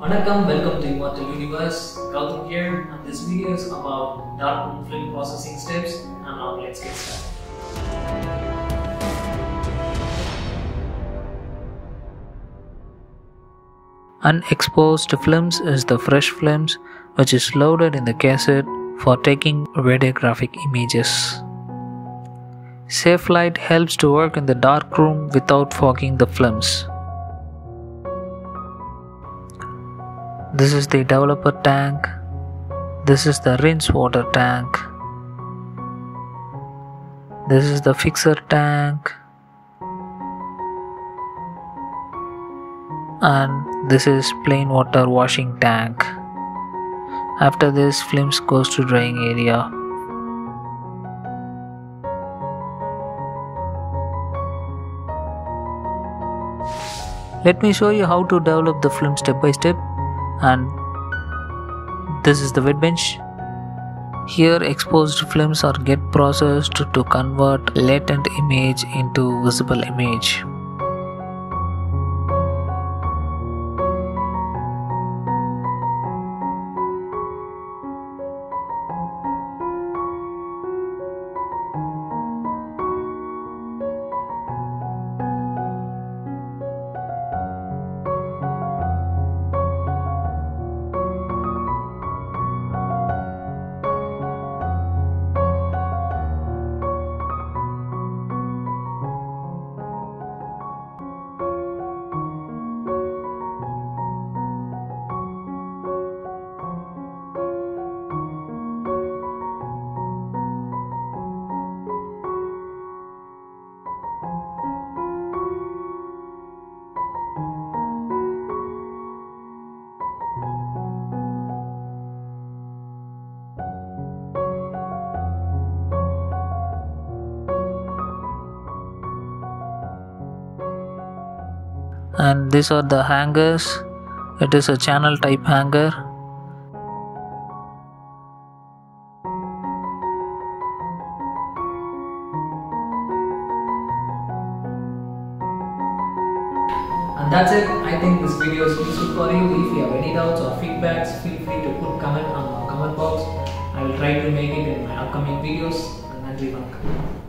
Vanakkam, welcome to Immortal Universe. Kalu here, and this video is about dark moon film processing steps. And now let's get started. Unexposed films is the fresh films which is loaded in the cassette for taking radiographic images. Safe light helps to work in the dark room without fogging the films. This is the developer tank. This is the rinse water tank. This is the fixer tank. And this is plain water washing tank. After this, films goes to drying area. Let me show you how to develop the film step by step. And this is the wet bench. Here exposed films are get processed to convert latent image into visible image. And these are the hangers. It is a channel type hanger. And that's it. I think this video is useful for you. If you have any doubts or feedbacks, feel free to put comment on the comment box. I will try to make it in my upcoming videos. And